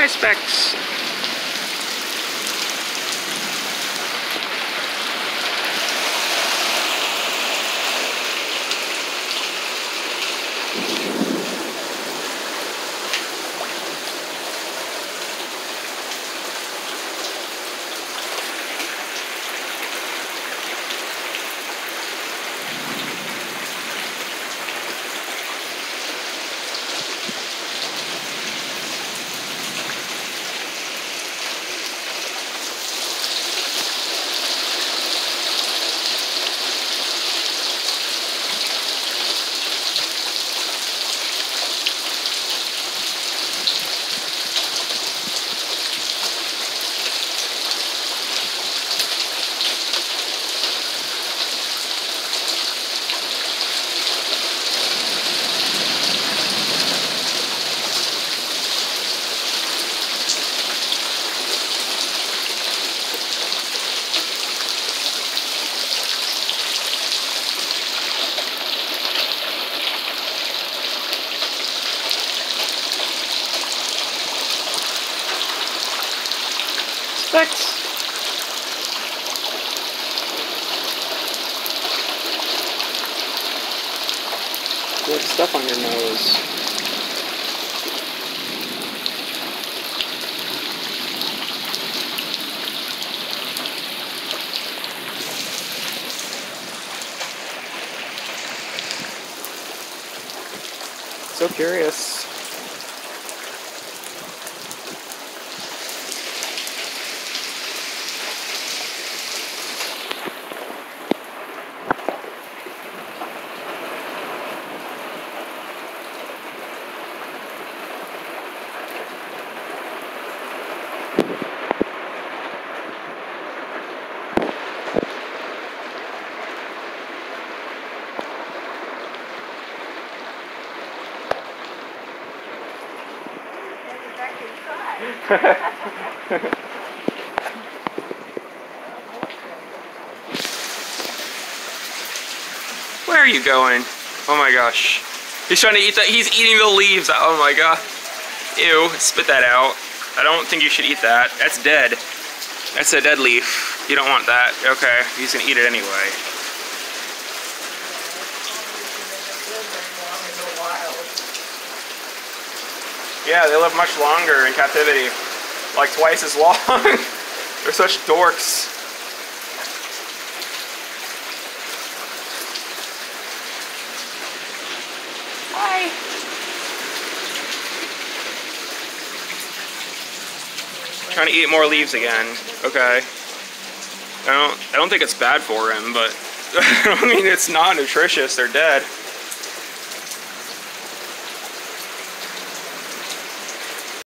Hi, Spex. Spex. Good stuff on your nose. So curious. Where are you going? Oh my gosh. He's trying to eat that. He's eating the leaves. Oh my god. Ew. Spit that out. I don't think you should eat that. That's dead. That's a dead leaf. You don't want that. Okay. He's gonna eat it anyway. Yeah, they live much longer in captivity. Like twice as long. They're such dorks. Hi. Trying to eat more leaves again. Okay. I don't think it's bad for him, but I mean it's not nutritious. They're dead.